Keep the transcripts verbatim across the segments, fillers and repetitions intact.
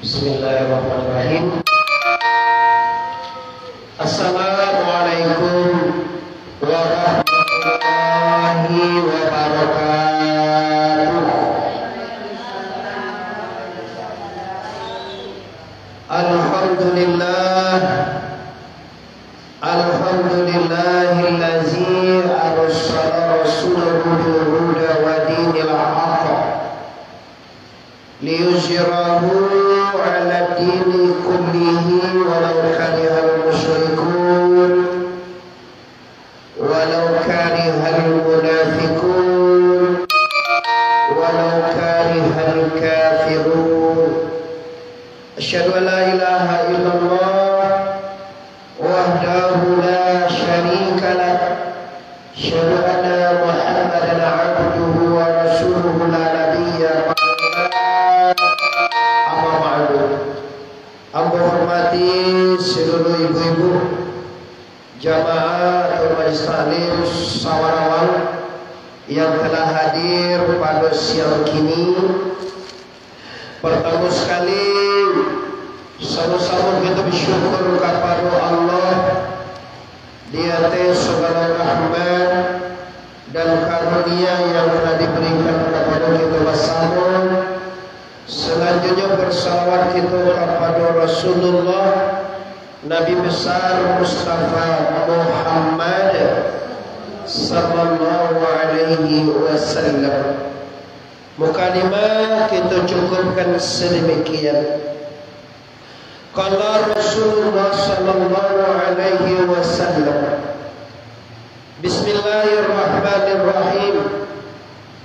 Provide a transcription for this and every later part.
Bismillahirrahmanirrahim. Assalamualaikum warahmatullahi wabarakatuh. Alhamdulillah, alhamdulillahillazi arsala rasulahu bil huda wa dinil haqq liyuzhirahu ala dini kullihi walau karihal musyrikun walau karihal munafiqun walau karihal kafirun. Asyhadu an la ilaha illallah wahdahu la syarika lah. Asyhadu anna Muhammadan abduhu wa rasuluhu la nabiyya. Aku hormati seluruh ibu-ibu jamaah Majelis Taklim Sawarawal yang telah hadir pada siang kini. Pertama sekali sama-sama kita bersyukur kepada Allah di atas segala rahmat dan karunia yang telah diberikan kepada kita bersama. Selanjutnya bersalawat kita kepada Rasulullah Nabi besar Mustafa Muhammad sallallahu alaihi wasallam. Mukalimah kita cukupkan sedemikian. Qala Rasulullah sallallahu alaihi wasallam, Bismillahirrahmanirrahim.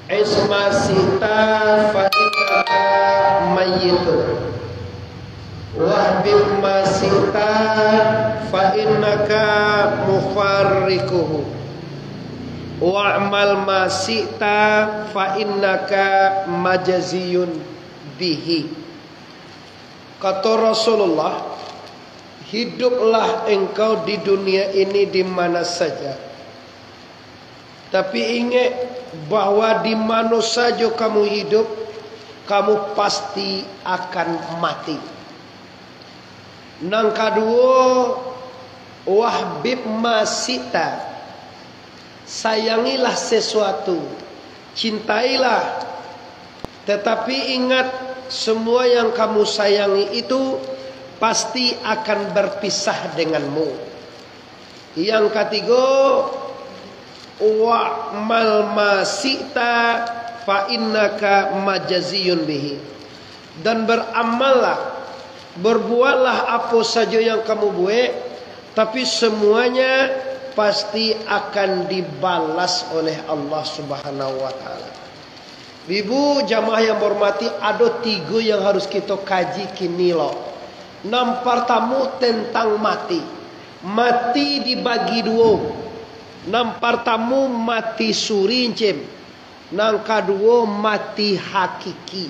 Isma sita fa mayyitun wahbib masita fa innaka mufarrikuhu wa'mal masita fa innaka majaziyun bihi. Kata Rasulullah, hiduplah engkau di dunia ini di mana saja, tapi ingat bahwa di mana saja kamu hidup, kamu pasti akan mati. Nang kedua, wahbib masita, sayangilah sesuatu, cintailah, tetapi ingat semua yang kamu sayangi itu pasti akan berpisah denganmu. Yang ketiga, wa'mal masita fa innaka majaziyun bihi, dan beramallah, berbuatlah apa saja yang kamu buat, tapi semuanya pasti akan dibalas oleh Allah Subhanahu wa taala. Ibu jamaah yang hormati, ada tiga yang harus kita kaji kini loh. Yang pertama tentang mati. Mati dibagi dua. Yang pertama mati suri encim. Nang kedua mati hakiki.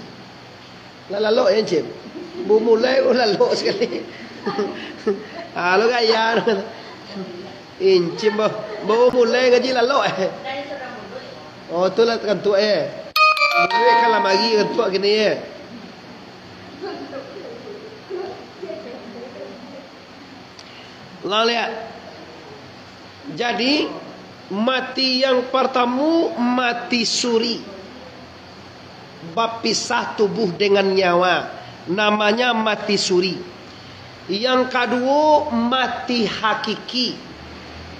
Lalalok ya encim. Bumulai lalalok sekali. Halo gayar. Encim bumulai gaji lalok eh. Oh itulah kentuk eh. Mulai kalau magi kentuk gini eh. Lalia. Jadi mati yang pertama mati suri, berpisah tubuh dengan nyawa, namanya mati suri. Yang kedua mati hakiki.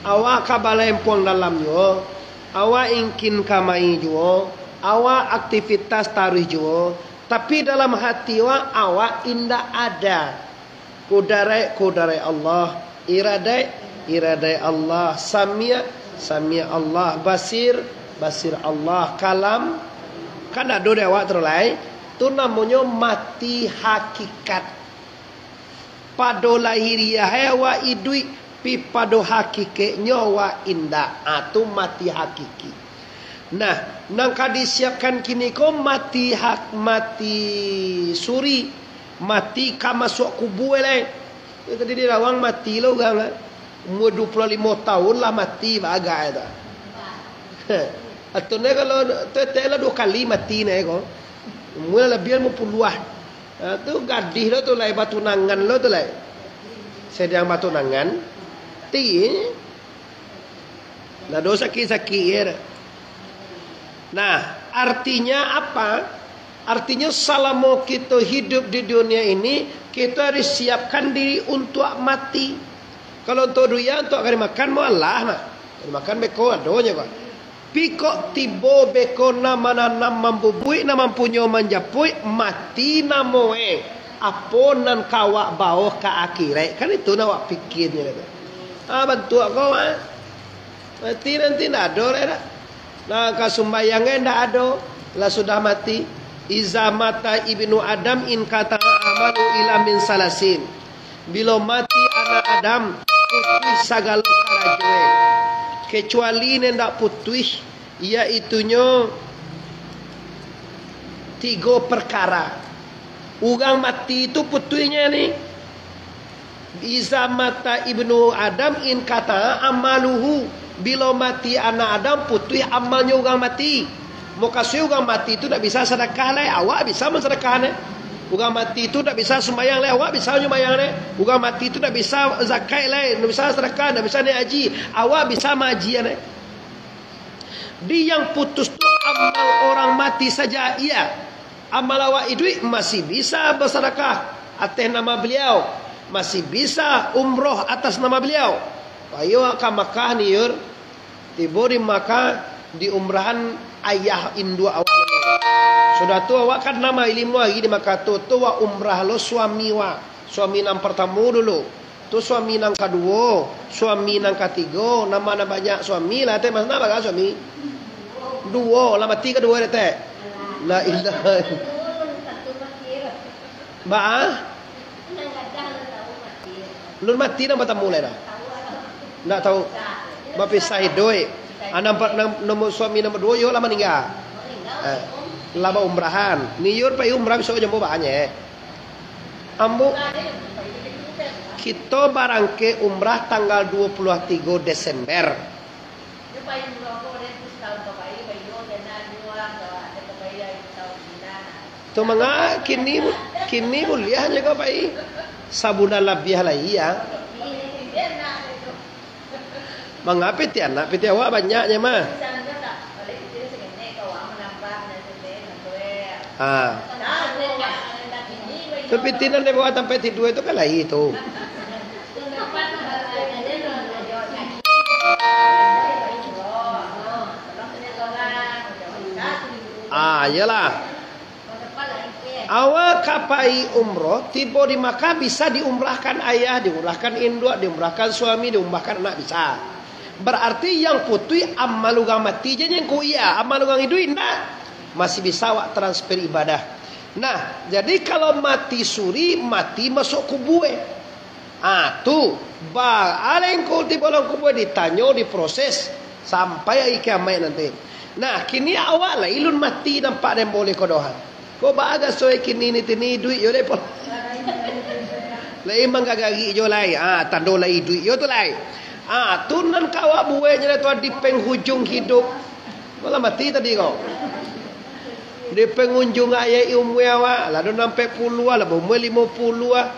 Awak kabala empong dalam yo, awak ingkin kamai jo, awak aktivitas taruh jo, tapi dalam hati awak awak indah ada. Kudarai kudarai Allah, iradai iradai Allah, samia samia Allah, basir basir Allah, kalam kan ada dewa terlai. Itu namanya mati hakikat. Pado lahiriah hewa idui pi pado hakike nyawa inda atau mati hakiki. Nah, nang kadisiapkan kini ko mati hak mati suri, mati kamasuk kubue le. Tadi di rawang mati lo gang. Umur dua puluh lima tahun lah mati agak itu. Atau kalau tetelah dua kali mati nego. Umur lebih lima puluhan. Uh, tu gadih lo tu lai batu nangan lo tu lai sedang batu nangan ti nah dosa sakir. Nah artinya apa? Artinya selama kita hidup di dunia ini kita harus siapkan diri untuk mati. Kalau untuk dunia untuk akan dimakan mau Allah mah makan beko adonya kok piko tibo beko nama nama mambubui nama punyo manjapui mati namoe aponan kawak bawah ke akhirat kan itu nawak pikirnya ah bantu kau ah mati nanti nado era nah kasumbayangnya nado lah sudah mati iza mata ibnu adam in kata amalu ila min salasin bila mati anak adam putih sagalo karajoe kecuali nendak putih iaitunya tiga perkara. Orang mati itu putihnya ni iza mata ibnu adam in kata amaluhu bila mati anak adam putih amalnya orang mati. Maka si orang mati itu tak bisa sedekah lai awak bisa mensedekah ni. Orang mati itu tak bisa sembahyang lai awak bisa sembahyang lai. Orang mati itu tak bisa zakat lai, tak bisa sedekah, tak bisa naik haji, awak bisa maji lai. Dia yang putus tu amal orang mati saja ia. Amal awak itu masih bisa bersedekah atas nama beliau, masih bisa umroh atas nama beliau. Ayo ke Makkah ni yur. Tiba di Makkah di umrahan ayah indu awak sudah tua awak kan nama ilmu lagi di maka tu tua umrah lo suami wa suami nang pertama dulu tu suami nang kedua suami nang ketiga nama nang banyak suami lah teh mas nama kan suami dua lama tiga dua teh la ilaha ba lur mati nang bertemu lah dah ndak tahu bapisah doi anak nomor suami nomor dua yo lama meninggal. Eh, lama umrahan. Niur pai umrah bisa jembo banyak. Ambo kita barangke umrah tanggal dua puluh tiga Desember. Tu manga kini kini mulia juga pai sabuna labiah lai ya. Mengapa piti anak piti awak banyaknya mah? Ah. Tu piti nan dia bawa sampai tidur itu kan lain itu. Ah, iyalah. Awak kapai umroh tiba di Makkah bisa diumrahkan ayah, diumrahkan induk, diumrahkan suami, diumrahkan anak bisa. Berarti yang putih amal ugang mati je yang ku iya amal ugang hidup nah. Masih bisa awak transfer ibadah. Nah, jadi kalau mati suri mati masuk kubur. Ah tu, baaleng ku tiba dalam kubur ditanyo diproses sampai kiamat nanti. Nah, kini awak lah ilun mati nampak dan boleh kodohan. Ko bagas soe kini ni tini duit yo depo. Lai mang gagagi jo lai. Ah tando lai duit yo tu lai. Ah, tunan kawak buenya tuan di penghujung hidup. Malah mati tadi kau. Di penghujung ayat umwe awak, lah do sampai puluh lah, umwe lima puluh ah.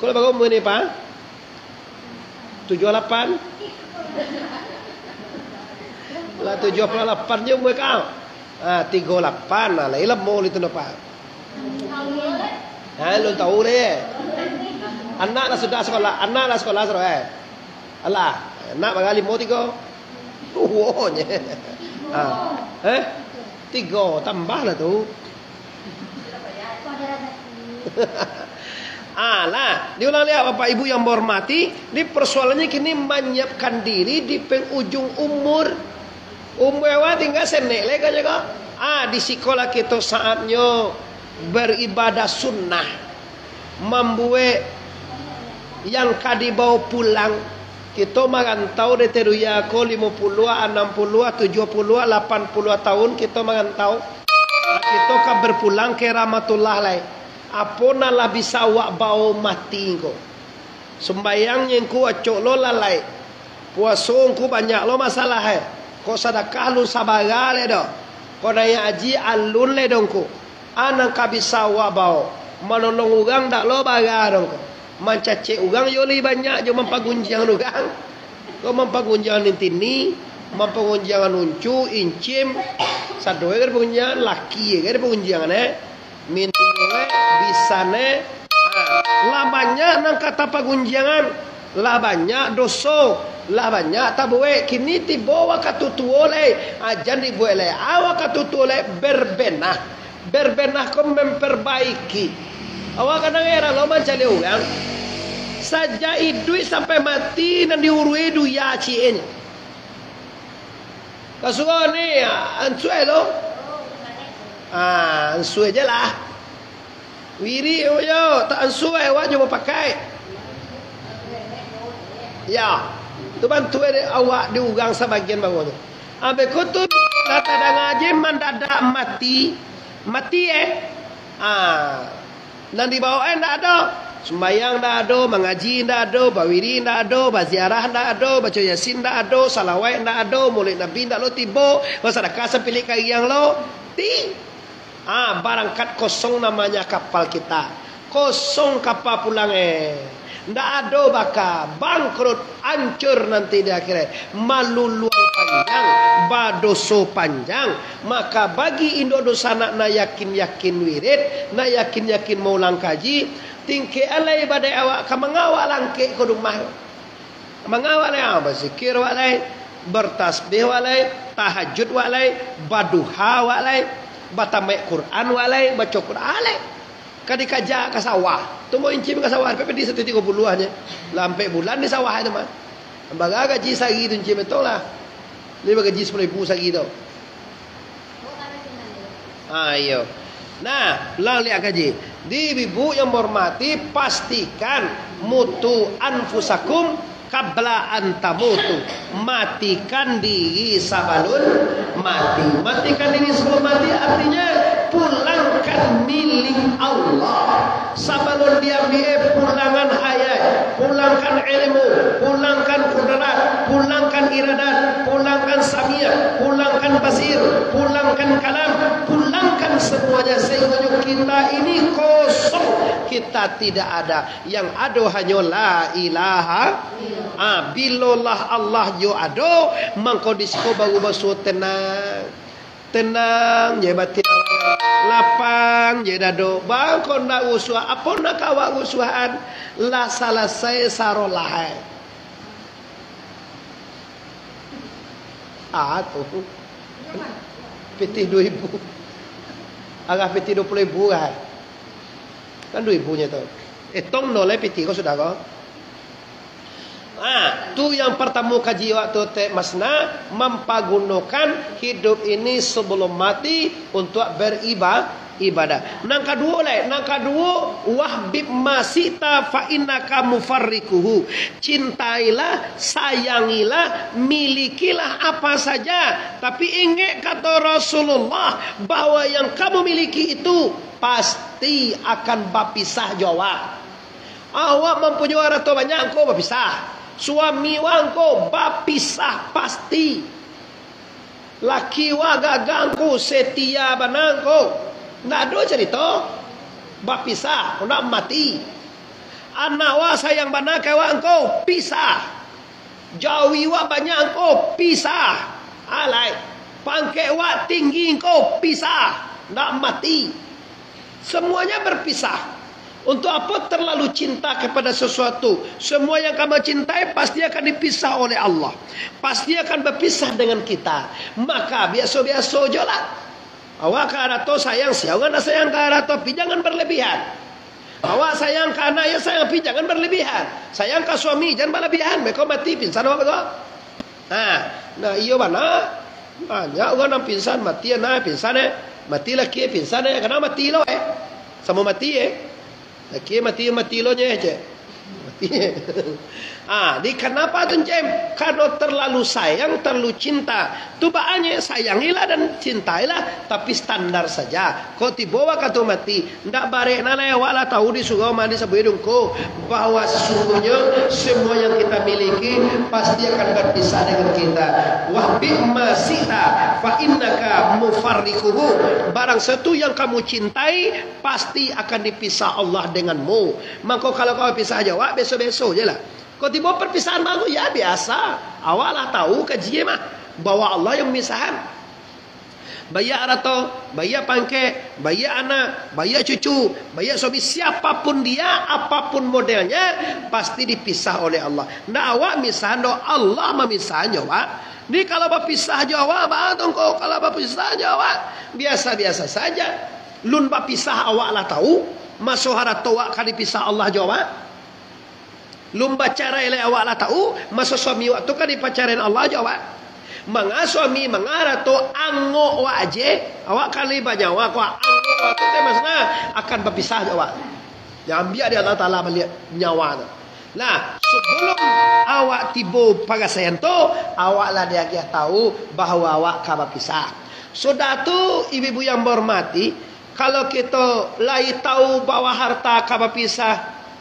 Kalau bago umwe ni pa? tujuh puluh lapan. Lah tujuh puluh lapan nya umwe kau. Ah, tiga puluh lapan lah, lah mau itu napa? Ha, lu tahu deh. Anak dah sudah sekolah, anak dah sekolah sudah eh. Allah, nak bagali mau tiga, wow nye, ah, eh, tiga tambah lah tu, ah lah, diulang lihat bapak ibu yang hormati, ini persoalannya kini menyiapkan diri di penghujung umur, umur awak tinggal senek lagi aja kok, ah di sekolah kita saatnya beribadah sunnah, membuat yang kadibau pulang. Kita merantau dari teruya ko lima puluh, enam puluh, tujuh puluh, lapan puluh tahun kita merantau. Kita akan berpulang ke rahmatullah lai. Apa nala bisa awak bau mati ko. Sembayang yang ku acok lo lalai. Puasung ku banyak lo masalah hai. Ko sadakah lu sabarah lai do. Ko naya aji alun lai dong ku. Anang kabisa awak bau. menolong orang tak lo barang kau. Mencacik orang yoli banyak je mempagunjang orang. Kau mempagunjang nintini, mempagunjang nuncu, incim. Satu orang ada pengunjang, laki ada pengunjang eh. Mintu orang, bisane. Lah banyak nang kata pagunjangan. Lah banyak dosa. Lah banyak tabuwe kini dibawa katutuole ajan dibuele awak katutuole berbenah berbenah kau memperbaiki awak kadang era lo mencari orang saja idui sampai mati dan diurui duya cienya kasuan ni ansue lo ah ansue je lah wiri yo tak ansue awak cuma pakai ya. Tu bantu awak diugang sebagian bawahnya. Ambil kutub kata ngaji mendadak mati, mati eh. Ah, dan di bawah eh ndak ada. Sembayang ndak ada, mengaji ndak ada, bawiri ndak ada, baziarah ndak ada, baca yasin ndak ada, salawat ndak ada, mulut nabi ndak lo tiba, masyarakat sepilik yang lo ti. Ah, barangkat kosong namanya kapal kita. Kosong kapal pulang eh. Ndak ada bakal bangkrut, hancur nanti di akhirat. Maluluang panjang, badoso panjang. Maka bagi indo dosa nak na yakin-yakin wirid, na yakin-yakin mau langkaji, tingke alai badai awak ka mengawak langke ke rumah. Mengawak lai ah, berzikir walai, bertasbih walai, tahajud walai, baduha walai, batamek Quran walai, baca Quran walai. Kadi kaja ke sawah, tunggu incim ke sawah, tapi di satu tiga puluhannya, lampai bulan di sawah itu mah. Baga gaji sagi tu incim itu lah, ni gaji sepuluh ribu sagi itu. Ayo, nah, lang lihat gaji. Di ibu yang hormati, pastikan mutu anfusakum kabla antamutu, matikan diri sabalun mati, matikan diri sebelum mati artinya pulangkan milik Allah. Sabalun diambil pulangan hayat, pulangkan ilmu, pulangkan kudarat, pulangkan iradat, pulangkan samia, pulangkan basir, pulangkan kalam, pulangkan semuanya sehingga kita ini kosong, kita tidak ada. Yang ada hanya la ilaha ah, bilolah Allah yo ado mangkodisko baru basu tenang tenang ya batin lapang ya dado bangko na usua apa nak awak usuhan la selesai sarolah ah tuh piti dua ribu agak piti dua puluh ribu kan kan dua ribunya tuh etong nolai piti kau sudah kau. Ah, tu yang pertama kaji waktu tek masna mempergunakan hidup ini sebelum mati untuk beribadah. Ibadah. Nang kedua leh, nang kedua wahbib masita fa innaka mufarrikuhu. Cintailah, sayangilah, milikilah apa saja. Tapi ingat kata Rasulullah bahwa yang kamu miliki itu pasti akan berpisah jawab. Awak mempunyai harta banyak, kau berpisah. Suami wang kau berpisah pasti. Laki wang gagang kau setia benang kau. Tidak ada cerita. Berpisah, kau nak mati. Anak wang sayang benang kau, kau pisah. Jawi wang banyak, kau pisah. Alai. Pangkek wang tinggi, kau pisah. Nak mati. Semuanya berpisah. Untuk apa terlalu cinta kepada sesuatu? Semua yang kamu cintai pasti akan dipisah oleh Allah. Pasti akan berpisah dengan kita. Maka biasa-biasa je lah. Awak ke arah tu sayang, siawan sayang ke arah tu, tapi jangan berlebihan. Awak sayang ke anak, ya sayang, tapi jangan berlebihan. Sayang ke suami, jangan berlebihan. Mereka mati, pingsan awak betul. Nah, nah iya mana? Banyak orang yang pingsan, mati anak, pingsan eh. Mati lelaki, pingsan eh. Kenapa mati lo eh? Sama mati eh. Laki mati mati lo je je. Ah, di kenapa tuh cem? Kalau terlalu sayang, terlalu cinta. Tu bahannya sayangilah dan cintailah, tapi standar saja. Kau dibawa katu mati, ndak barek nana wala tahu di surga mandi sebuidungku bahwa sesungguhnya semua yang kita miliki pasti akan berpisah dengan kita. Wah bimasita, fa innaka mufarrikuhu. Barang satu yang kamu cintai pasti akan dipisah Allah denganmu. Maka kalau kau pisah aja, wah besok-besok je lah. Kau tiba perpisahan baru, ya biasa. Awak lah tahu kajian mah bahwa Allah yang misahan. Baik arato, baik pangke, baik anak, baik cucu, baik suami, siapapun dia, apapun modelnya, pasti dipisah oleh Allah. Nah awak misahan, doa Allah memisah nyawa. Ni kalau berpisah Jawa, batong kau kalau berpisah Jawa, biasa-biasa saja. Lun berpisah awak lah tahu. Masuhara toa kan dipisah Allah Jawa. Lun bacara elai awak lah tahu. Masuh suami waktu kan dipacarain Allah Jawa. Manga suami mengara to anggo waje. Awak kan liba Jawa. Kau anggo waktu itu maksudnya akan berpisah Jawa. Jangan biar dia Allah Ta'ala melihat nyawa tu. Nah, sebelum awak tiba pagasayan tu, awaklah dia dia tahu bahawa awak kabar pisah. Sudah tu ibu-ibu yang berhormati, kalau kita lain tahu bahawa harta kabar pisah,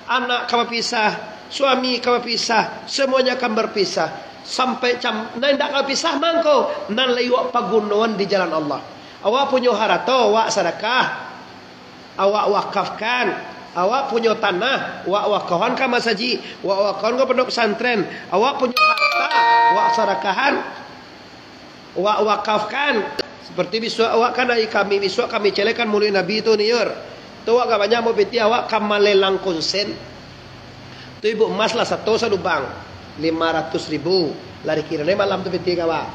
anak kabar pisah, suami kabar pisah, semuanya akan berpisah. Sampai cam, nan dak kabar pisah mangko, nan lewat pagunuan di jalan Allah. Awak punya harta, awak sedekah, awak wakafkan. Awak punya tanah, awak wakafkan ke masjid, awak wakafkan ke pondok pesantren. Awak punya harta, awak sedekahkan, awak wakafkan. Seperti besok awak kan dari kami, besok kami celekan mulia Nabi itu niur. Tu awak banyak mau peti awak kamal lelang konsen. Tu ibu emas lah satu satu bang, lima ratus ribu. Lari kira ni malam tu peti awak.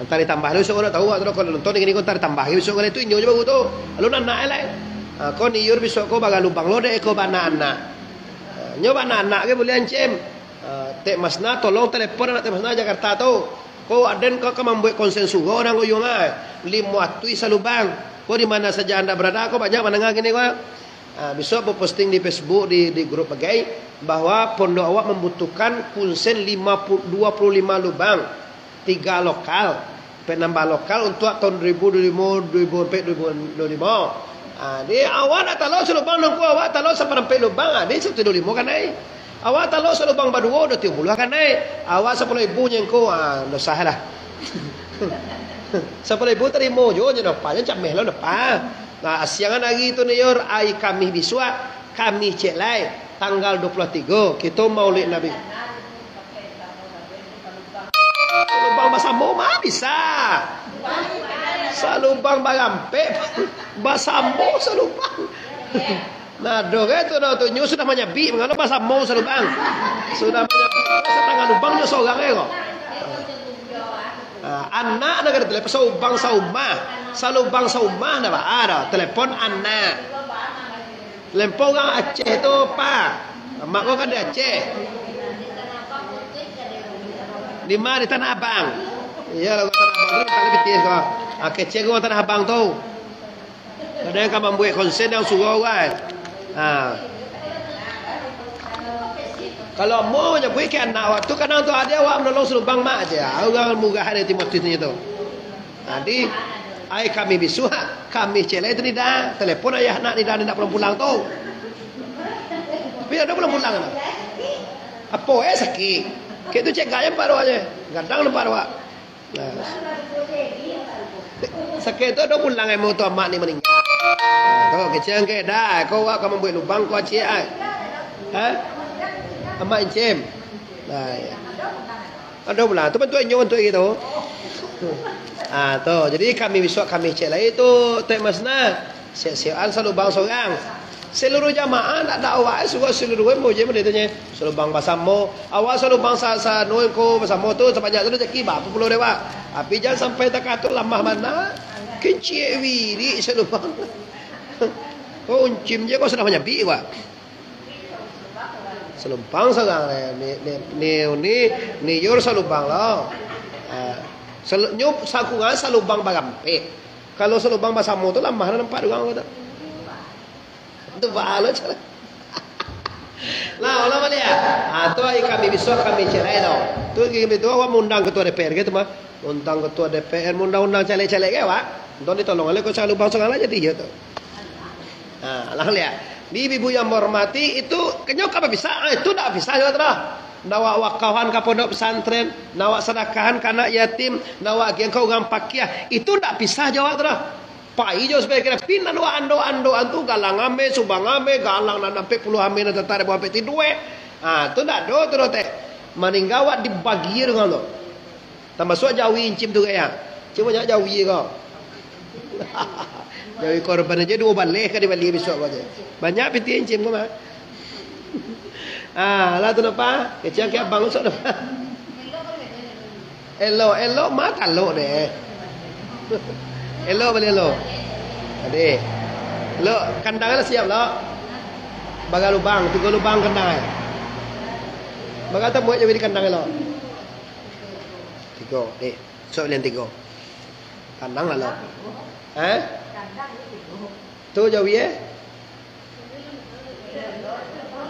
Ntar ditambah lu seorang tahu atau kalau nonton ini ntar ditambah lu seorang itu injau juga tu. Alun anak elai. Kau niur besok kau bagai lubang lo deh kau anak-anak. Nyoba anak-anak ke boleh ancam. Tek masna tolong telefon anak tek masna Jakarta tu. Kau aden kau kau membuat konsensus kau orang kau yungai limuatui salubang. Kau di mana saja anda berada kau banyak mendengar gini kau. Besok aku posting di Facebook di di grup bagai bahwa pondok awak membutuhkan konsen lima puluh dua puluh lima lubang tiga lokal penambah lokal untuk tahun dua ribu dua puluh lima. Ade awak nak talo selubang nungku awak talo sampai lubang ade satu dua lima kan ai. Awak talo selubang baduo dua tiga puluh kan ai. Awak sepuluh ribu nyengko ah dah sah lah. Sepuluh ribu terima jo je dah panjang cap meh lah dah pa. Nah siangan lagi tu nior ai kami biswa kami cek lai tanggal dua puluh tiga kita Maulid Nabi. Lubang bahasa mau mah bisa. Salubang bagampek basambo salubang. Nah dong itu dah tu nyus sudah menyabi mengapa basambo salubang sudah menyabi setengah lubangnya seorang eh kok. Anak nak ada telefon salubang sauma salubang sauma dah ada telefon anak. Lempong orang Aceh tu pa mak kau kan di Aceh. Di mana di Tanah Abang? Ya lah Tanah Abang tu kalau betul kok. Akecek orang Tanah Abang tu. Kadang kan membuat konsen yang suruh orang. Kalau mau je buat ke anak awak tu kadang tu ada awak menolong selubang mak je. Orang murah ada timotifnya tu. Jadi ai kami bisu kami celai tu ni dah. Telepon ayah nak ni dah ni nak pulang-pulang tu. Tapi ada pulang-pulang tak? Apa eh sakit. Kek tu cek gaya paruh aje. Kadang lepas awak. Sakit tu dah pulang eh mau tu amak ni meninggal. Kau kecil ke dah. Kau awak kamu buat lubang kau cik ai. Ha? Amak encim. Nah. Ada pula tu bentuk nyon tu gitu. Ah tu. Jadi kami besok kami cek lagi tu tak masna. Siap-siap selubang seorang. Seluruh jamaah nak dakwah suruh seluruh mau je mana tu nya. Selubang basamo. Awak selubang sasa noi ko basamo tu sepanjang tu rezeki ba sepuluh dewa. Tapi jangan sampai tak katul lemah mana kecil wiri selubang. Kau uncim je kau sudah menyabi wah. Selubang sekarang ni ni ni ni ni yor selubang lah. Nyup sakungan selubang bagampe. Kalau selubang basamu tu lemah nampak orang kata. Tu bahalu cara. La ola malea, ato ai kami bisok kami cereno. Tu kami tu awak mundang ketua D P R gitu mah. Undang ketua D P R, mundang-undang caleg-caleg ya wak. Don ditolong oleh kau calon bangsa ngalah jadi dia tu. Ah, lah lihat. Bibi bu yang hormati itu kenyok apa bisa? Itu tak bisa juga terah. Nawak wakahan ke pondok pesantren, nawak sedekahan ke anak yatim, nawak yang kau gampakiah, itu tak bisa jawab terah. Pai jauh sebagai pina doaan doaan doaan tu galang ame, subang ame, galang nanampe puluh ame nanti tarik bawa peti duit. Ah, tu tak do tu teh. Maninggawa dibagi dengan lo. Tambah suat jawi incim tu gaya. Cuma jangan jawi kau. Jawi korban aja dua balik ke di balik besok aja. Banyak peti incim kau mah. Ah, lah tu apa? Kecil ke abang usah apa? Elo, elo mata lo deh. Elo boleh lo. Ade. Lo kandangnya siap lo. Bagal lubang, tiga lubang kandang. Bagal tak buat jadi kandang lo. Tiga, deh. So belian tiga. Kandang lah lo. Eh? Tu jauh ye?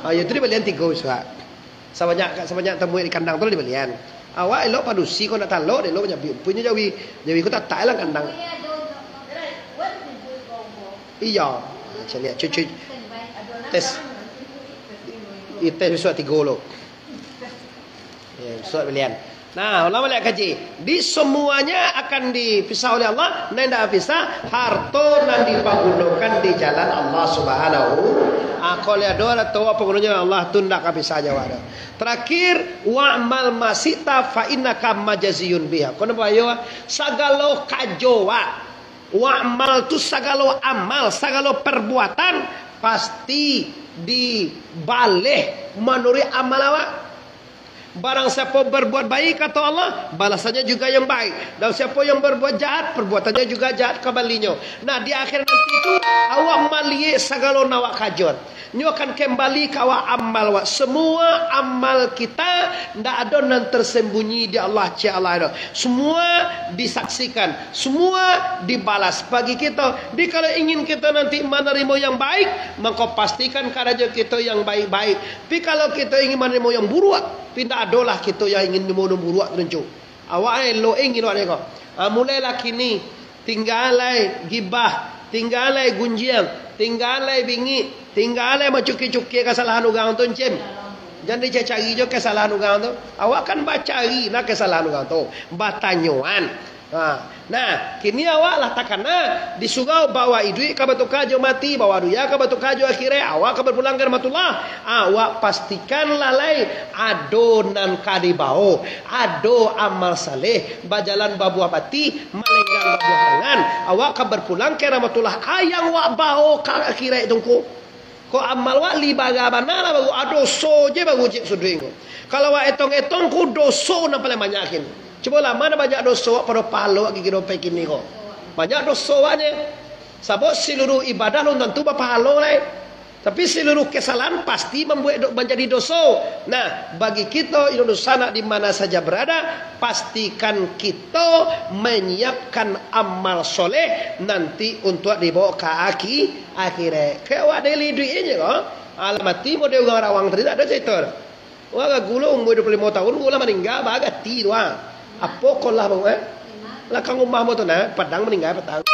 Ah, itu dibelian tiga usah. Sebanyak sebanyak temui di kandang tu dibelian. Awak elok padusi kau nak talok, elok punya punya jawi. Jawi kau tak tak lah kandang. Iya, saya lihat cuci tes. I tes besok tiga lo. Besok belian. Nah, ulama lihat kaji. Di semuanya akan dipisah oleh Allah. Nanda pisah harta nan dipergunakan di jalan Allah Subhanahu. Aku lihat doa atau apa gunanya Allah tunda kami saja wadah. Terakhir wa'mal masita fa innaka majaziyun biha. Kono bayo sagalo kajowa. Wa'mal tu sagalo amal, sagalo perbuatan pasti dibaleh menurut amal awak. Barang siapa berbuat baik kata Allah, balasannya juga yang baik. Dan siapa yang berbuat jahat, perbuatannya juga jahat kembalinya. Nah di akhir nanti itu awak maliye sagalo nawak kajon. Nyo akan kembali ke awak amal awak. Semua amal kita ndak ada nan tersembunyi di Allah Taala. Semua disaksikan, semua dibalas bagi kita. Jadi kalau ingin kita nanti menerima yang baik, maka pastikan kerja kita yang baik-baik. Tapi kalau kita ingin menerima yang buruk, pindah adolah kita yang ingin menerima buruk tentu. Awak elo ingin awak deko. Mulailah kini tinggalai gibah, tinggalai gunjiang, tinggalai bingit. Tinggalai mencuki-cuki kesalahan orang tu encim. Jangan dicari je kesalahan orang tu. Awak kan bacari nak kesalahan orang tu. Batanyoan. Nah, kini awak lah takana di surau bawa idui kabatukah jauh mati, bawa duya kabatukah jauh akhirnya. Awak kaberpulang ke rahmatullah. Awak pastikan lalai adonan kadibau. Ado amal saleh. Bajalan babuah pati, malenggang babuah tangan. Awak kaberpulang ke rahmatullah. Ayang wak bau kak akhirnya tungku. Ko amal wak li baga banala bagu adoso je bagu cik suduingu. Kalau wak etong-etong ku doso na paling banyak kini. Cuba lah mana banyak doso wak pada palo wak gigi dope kini ko. Banyak doso wak je. Sebab seluruh ibadah lo tentu berpahalo lai. Tapi seluruh kesalahan pasti membuat menjadi doso. Nah, bagi kita Indonesia nak di mana saja berada, pastikan kita menyiapkan amal soleh nanti untuk dibawa ke aki akhirat. Kayak awak deli duit aja kok. Alamati mau dia orang rawang tadi tak ada cerita. Wah, gula umur dua puluh lima tahun gula meninggal bagai ti doang. Apa kau lah bang? Lah kang rumah mau tu nak padang meninggal petang.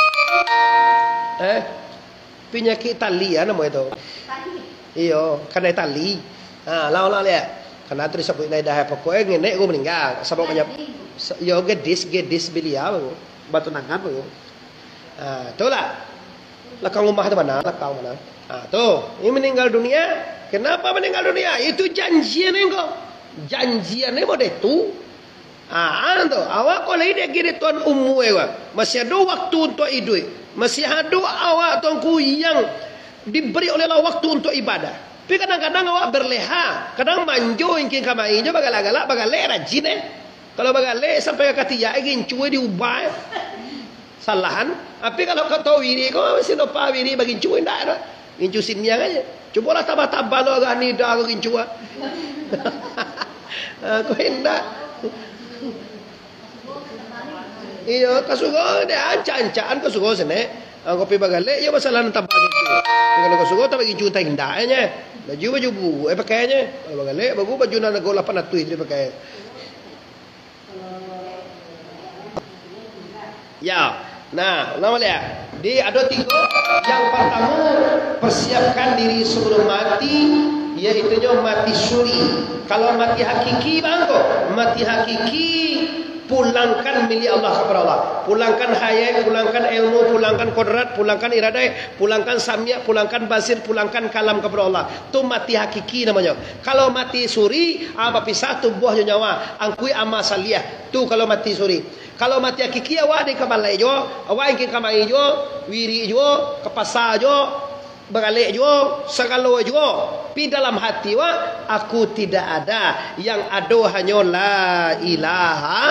Eh? Penyakit tali ya nama itu. Iyo, kena tali. Ah, lau lau lihat. Kena terus sebut naik dah pokoknya nenek gua meninggal. Sebab banyak. Yo gedis gedis belia bego. Batu nangan bego. Ah, itulah. Lekang rumah tu mana? Lekang mana? Ah, tu. Ini meninggal dunia. Kenapa meninggal dunia? Itu janjian engkau. Janjian ni boleh tu. Ah, tu. Awak kau lagi dia kira tuan umum engkau. Masih ada waktu untuk hidup. Masih ada awak tuanku yang diberi oleh Allah waktu untuk ibadah. Tapi kadang-kadang awak berleha, kadang manjo ingin kamai je bagal-galak, bagal-galak rajin eh. Kalau bagal-galak sampai kat tiak ingin cuai diubah. Salahan. Tapi kalau kau tahu diri kau mesti lupa diri bagi cuai tak ada. Ingin cusin yang aja. Cubalah tabah-tabah lo agak ni dah aku ingin cuai. Kau hendak. Iya, kasugo dia ancaan-ancaan kasugo sini. Kopi bagalek, ya masalah entah bagi cu. Kalau kasugo tak bagi cu tak indahnya. La giù baju bu, eh pakainya, kalau bagale, bagu baju na nago lapan atuh dia pakai. Ya, nah, nama dia. Di ada tiga. Yang pertama, persiapkan diri sebelum mati, yaitu mati suri. Kalau mati hakiki bangko, mati hakiki pulangkan milik Allah kepada Allah. Pulangkan hayai, pulangkan ilmu, pulangkan kodrat, pulangkan iradai, pulangkan samia, pulangkan basir, pulangkan kalam kepada Allah. Itu mati hakiki namanya. Kalau mati suri, apa pisah tubuh nyawa, angkui ama saliyah. Itu kalau mati suri. Kalau mati hakiki awak di kabalai jo, awak ingin kamai jo, wiri jo, kepasa jo, beralik jo, segala jo. Pi dalam hati wa, aku tidak ada. Yang ada hanya la ilaha.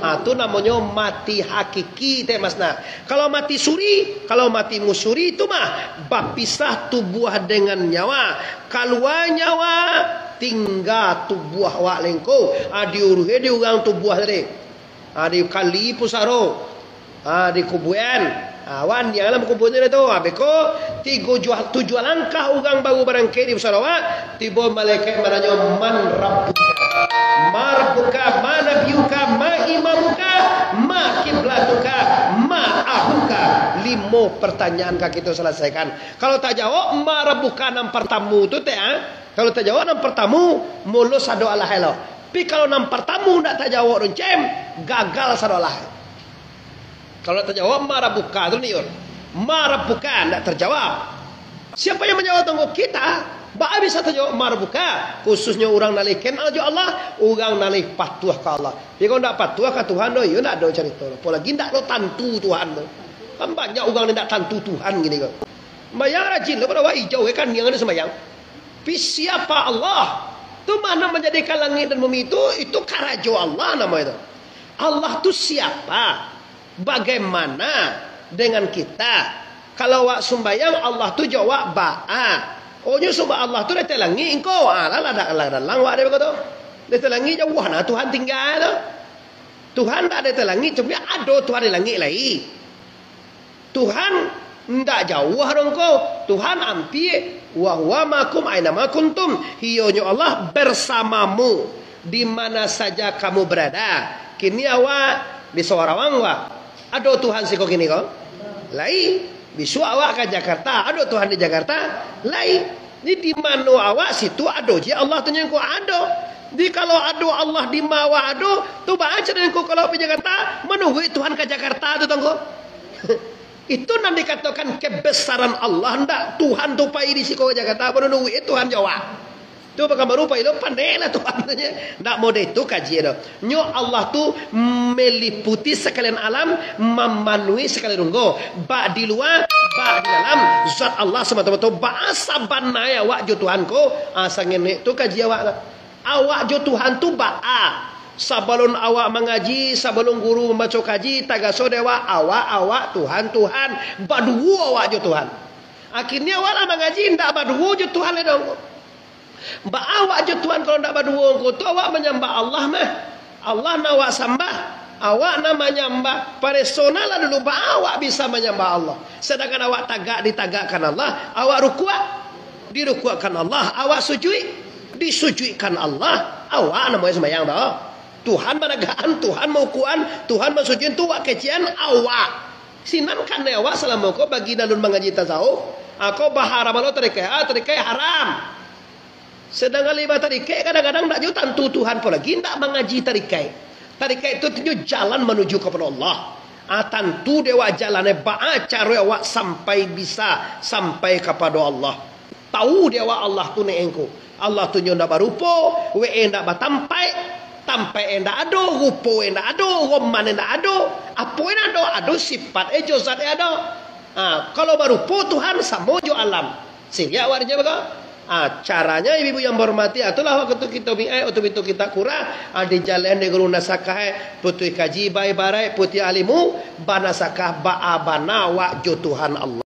Ah, itu namanya mati hakiki teh masna. Kalau mati suri, kalau mati musuri itu mah bapisah tubuh dengan nyawa. Kalua nyawa tinggal tubuh awak lengko. Ah diuruhe diurang tubuh tadi. Adi kali pusaro, adi kubuan, awan yang alam kubuannya itu, abeko tiga jual tujuh langkah ugang baru barangkali di pusaro, tiba malaikat menanya man rabbuka, marbuka, manabiuka, ma imamuka, ma kiblatuka, ma ahuka. Lima pertanyaan kaki itu selesaikan. Kalau tak jawab, ma rabbuka nam pertamu tu teh, kalau tak jawab nam pertamu, mulus ado Allah hello. Tapi kalau nampar tamu nak tak jawab runcem gagal sarolah. Kalau tak jawab marah buka tu niur, marah buka nak terjawab. Siapa yang menjawab tunggu kita, ba'a bisa terjawab marah buka. Khususnya orang nalih kenal jo Allah, orang nalih patuah ke Allah. Jadi kalau nak patuah ke Tuhan tu, yo nak do cerita. Apalagi nak do tantu Tuhan tu. Kan banyak orang nak tantu Tuhan gini kok. Bayang rajin lo pada wa hijau kan yang ada sembahyang. Tapi siapa Allah? Itu mana menjadikan langit dan bumi itu, itu karajo Allah nama itu. Allah itu siapa? Bagaimana dengan kita? Kalau wak sumbayang, Allah itu jawab ba'a. Oh, nyusubah Allah itu dia telangi, engkau. Alah, ada lang wak dia berkata. Dia telangi, jauh, nah Tuhan tinggal. Tuhan tak ada telangi, cuma ada Tuhan di langit lagi. Tuhan tidak jauh dong kau. Tuhan ampir. Wahwa makum aina makuntum, hiyonyo Allah bersamamu di mana saja kamu berada. Kini awak di Sawarawang wa, aduh Tuhan sih kok kini kok. Lai bisu awak ke Jakarta, aduh Tuhan di Jakarta. Lai ni di mana awak situ aduh je Allah tunjukku aduh. Di kalau aduh Allah di mawa aduh, tu baca dengan kalau di Jakarta menunggu Tuhan ke Jakarta tu tonggo. Itu nanti dikatakan kebesaran Allah. Ndak Tuhan tupai di siko Jakarta menunggu Tuhan jawab. Itu bagaimana rupa itu pandailah Tuhan. Ndak mau itu kaji itu. Nyo Allah tu meliputi sekalian alam, memenuhi sekalian unggul. Ba di luar, ba di dalam. Zat Allah semata-mata tu ba asabana ya wak jo Tuhanku. Asangin itu kaji awak. Awak jo Tuhan tu ba'a. Sebelum awak mengaji, sebelum guru membaca kaji, tagaso dewa awak-awak Tuhan Tuhan, baduwo awak jo Tuhan. Akhirnya awak mengaji ndak baduwo jo Tuhan le dong. Ba awak jo Tuhan kalau ndak baduwo engko tu awak menyembah Allah mah. Allah nawak sembah, awak namanya nyembah personal lah dulu ba awak bisa menyembah Allah. Sedangkan awak tagak ditagakkan Allah, awak rukuk dirukukan Allah, awak sujud disujukan Allah, awak namanya sembahyang dah. Tuhan menegaan, Tuhan maukuan, Tuhan masujin tu wak kecian awak. Sinan kan awak selama kau bagi dalun mengaji tasawuf, aku bahara malu terkaya, terkaya haram. Sedangkan lima terkaya kadang-kadang tak jauh tentu Tuhan pun lagi tak mengaji terkaya. Terkaya itu tujuh jalan menuju kepada Allah. Ah tentu dewa jalannya baca cara awak sampai bisa sampai kepada Allah. Tahu dewa Allah tu nengku. Allah tu nyoda barupo, we endak batampai. Tampai endak ado, rupo endak ado, roman endak ado, apa endak ado, ado sifat eh josat eh ado. Ah, kalau baru po Tuhan sama jo alam. Sehingga warnya baga. Ah, caranya ibu yang berhormati atulah waktu kita eh waktu itu kita kurang ah, di jalan di guru nasakah putih kaji bai barai putih alimu banasakah baabana wa jo Tuhan Allah.